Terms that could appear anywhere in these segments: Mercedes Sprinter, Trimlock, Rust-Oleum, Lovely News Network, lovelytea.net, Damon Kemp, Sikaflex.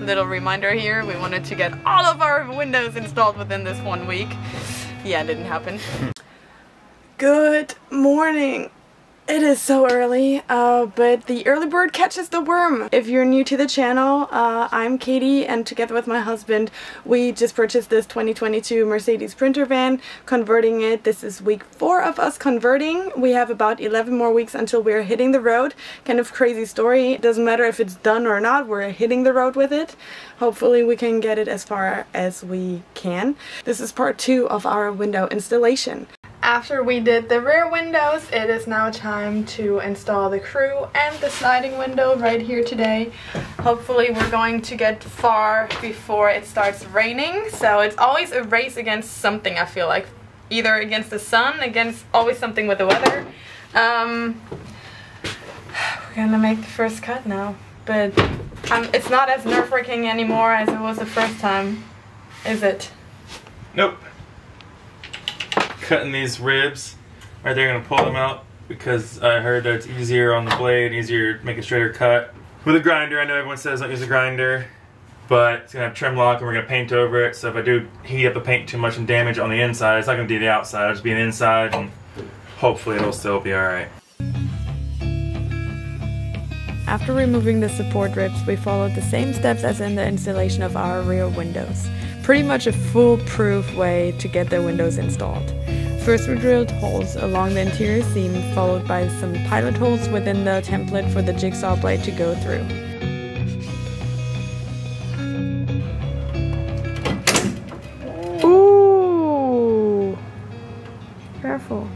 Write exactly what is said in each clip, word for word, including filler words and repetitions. little reminder here, we wanted to get all of our windows installed within this one week. Yeah, it didn't happen. Good morning. It is so early, uh, but the early bird catches the worm. If you're new to the channel, uh, I'm Katie, and together with my husband, we just purchased this twenty twenty-two Mercedes Sprinter van, converting it. This is week four of us converting. We have about eleven more weeks until we're hitting the road. Kind of crazy story. It doesn't matter if it's done or not, we're hitting the road with it. Hopefully we can get it as far as we can. This is part two of our window installation. After we did the rear windows, it is now time to install the crew and the sliding window right here today. Hopefully we're going to get far before it starts raining. So it's always a race against something, I feel like. Either against the sun, against always something with the weather. Um, we're gonna make the first cut now. But um, it's not as nerve-wracking anymore as it was the first time, is it? Nope. Cutting these ribs, right there, gonna pull them out because I heard that it's easier on the blade, easier to make a straighter cut. With a grinder, I know everyone says don't use a grinder, but it's gonna have Trimlock and we're gonna paint over it, so if I do heat up the paint too much and damage on the inside, it's not gonna do the outside, it'll just be an inside, and hopefully it'll still be alright. After removing the support ribs, we followed the same steps as in the installation of our rear windows. Pretty much a foolproof way to get the windows installed. First, we drilled holes along the interior seam, followed by some pilot holes within the template for the jigsaw blade to go through. Ooh! Careful.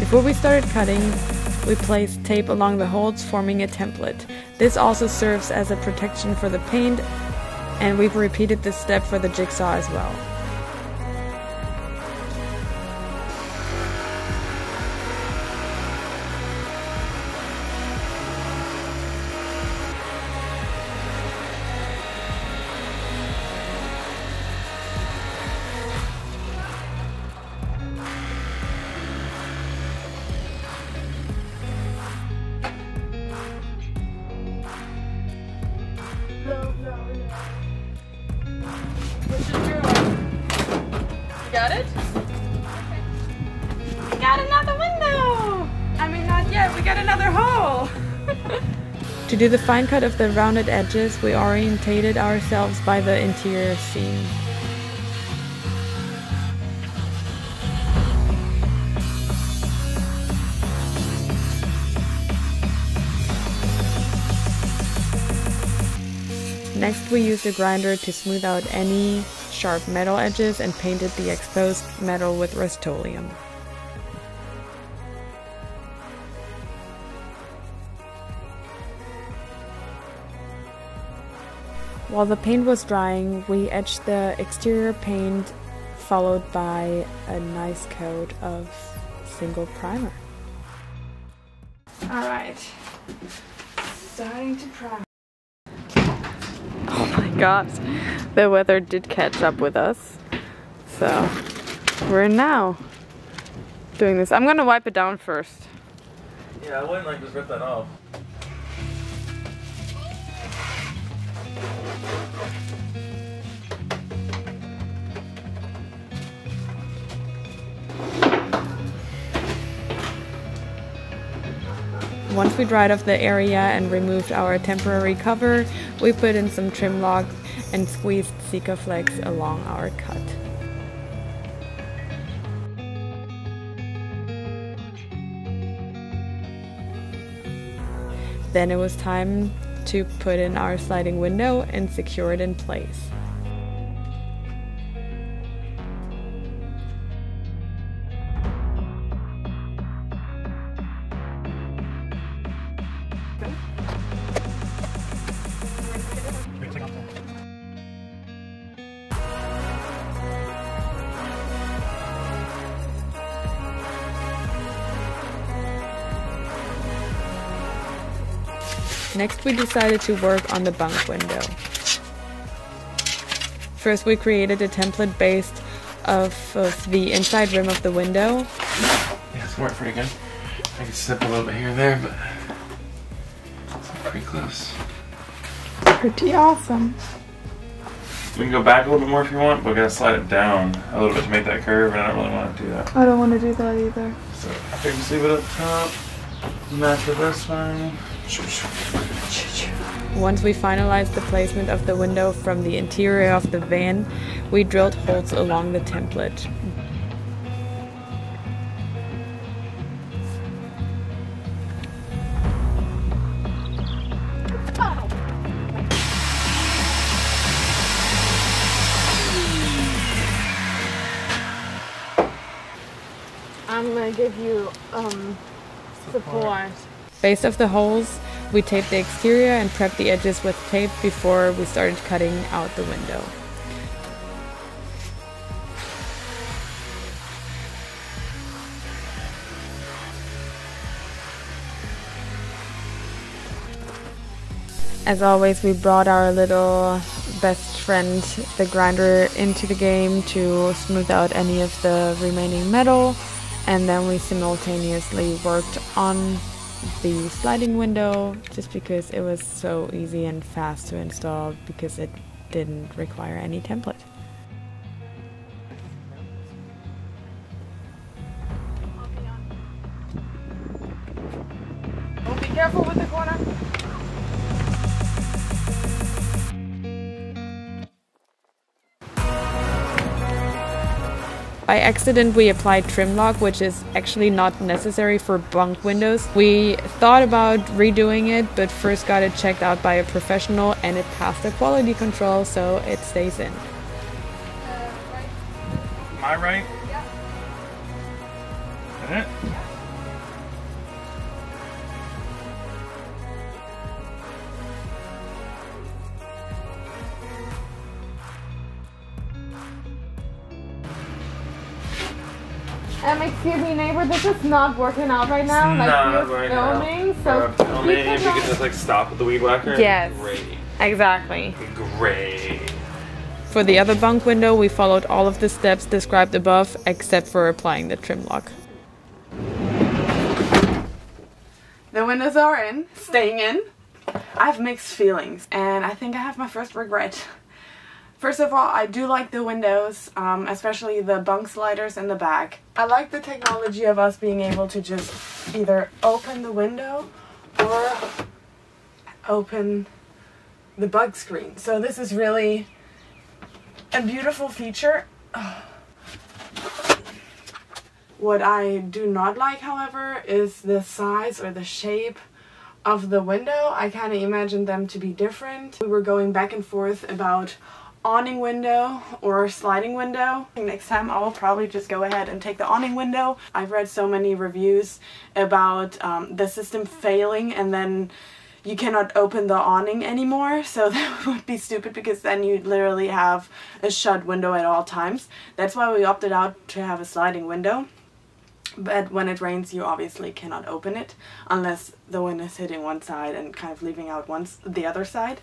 Before we started cutting, we placed tape along the holes, forming a template. This also serves as a protection for the paint, and we've repeated this step for the jigsaw as well. Got it? Okay. Got another window! I mean, not yet, we got another hole! To do the fine cut of the rounded edges, we orientated ourselves by the interior seam. Next, we used a grinder to smooth out any sharp metal edges and painted the exposed metal with Rust-Oleum. While the paint was drying, we etched the exterior paint, followed by a nice coat of single primer. All right, starting to prime. God, the weather did catch up with us, so we're now doing this. I'm gonna wipe it down first. Yeah, I wouldn't like just rip that off. Once we dried off the area and removed our temporary cover, we put in some Trimlock and squeezed Sikaflex along our cut. Then it was time to put in our sliding window and secure it in place. Next, we decided to work on the bunk window. First, we created a template based off of the inside rim of the window. Yeah, it's worked pretty good. I can snip a little bit here and there, but it's pretty close. Pretty awesome. We can go back a little bit more if you want, but we're going to slide it down a little bit to make that curve, and I don't really want to do that. I don't want to do that either. So, I can just leave it up top, match with this one. Once we finalized the placement of the window from the interior of the van, we drilled holes along the template. I'm gonna give you um, support. Based off the holes, we taped the exterior and prepped the edges with tape before we started cutting out the window. As always, we brought our little best friend, the grinder, into the game to smooth out any of the remaining metal, and then we simultaneously worked on the sliding window just because it was so easy and fast to install because it didn't require any template. Oh, be careful with the corner. By accident, we applied Trimlock, which is actually not necessary for bunk windows. We thought about redoing it, but first got it checked out by a professional, and it passed the quality control, so it stays in. Uh, right. Am I right? Yeah. Is that it? Yeah. Um, excuse me, neighbor, this is not working out right now. It's like, not we're right filming, now. So filming, we if you could just like stop with the weed whacker. Yes. Great. Exactly. Great. For the other bunk window, we followed all of the steps described above, except for applying the Trimlock. The windows are in, staying in. I have mixed feelings, and I think I have my first regret. First of all, I do like the windows, um, especially the bunk sliders in the back. I like the technology of us being able to just either open the window or open the bug screen. So this is really a beautiful feature. Oh. What I do not like, however, is the size or the shape of the window. I kind of imagined them to be different. We were going back and forth about awning window or sliding window. Next time I will probably just go ahead and take the awning window. I've read so many reviews about um, the system failing and then you cannot open the awning anymore, so that would be stupid because then you literally have a shut window at all times. That's why we opted out to have a sliding window. But when it rains, you obviously cannot open it unless the wind is hitting one side and kind of leaving out once the other side.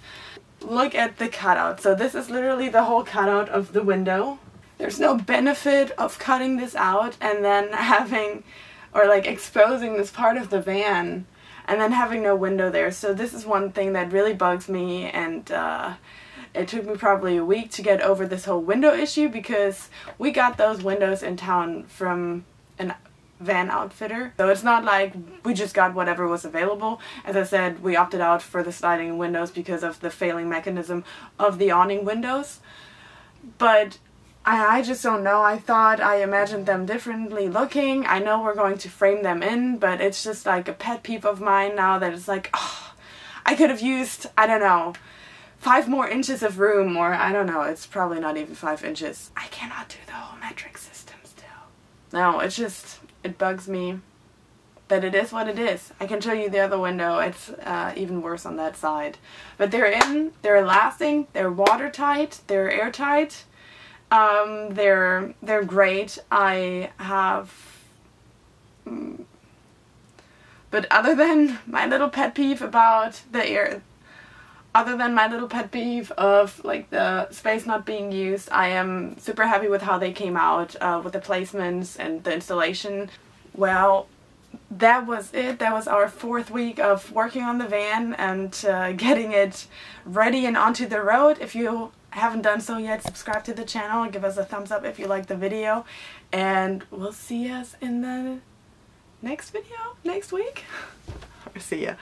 Look at the cutout. So this is literally the whole cutout of the window. There's no benefit of cutting this out and then having, or like exposing this part of the van and then having no window there. So this is one thing that really bugs me, and uh, it took me probably a week to get over this whole window issue because we got those windows in town from an van outfitter. So it's not like we just got whatever was available. As I said, we opted out for the sliding windows because of the failing mechanism of the awning windows. But I, I just don't know. I thought I imagined them differently looking. I know we're going to frame them in, but it's just like a pet peeve of mine now that it's like, oh, I could have used, I don't know, five more inches of room, or I don't know, it's probably not even five inches. I cannot do the whole metric system still. No, it's just, it bugs me, but it is what it is. I can show you the other window. It's uh, even worse on that side. But they're in, they're lasting, they're watertight, they're airtight, um, they're, they're great. I have But other than my little pet peeve about the air, other than my little pet peeve of like the space not being used, I am super happy with how they came out uh, with the placements and the installation. Well, that was it. That was our fourth week of working on the van and uh, getting it ready and onto the road. If you haven't done so yet, subscribe to the channel and give us a thumbs up if you like the video, and we'll see us in the next video next week. See ya.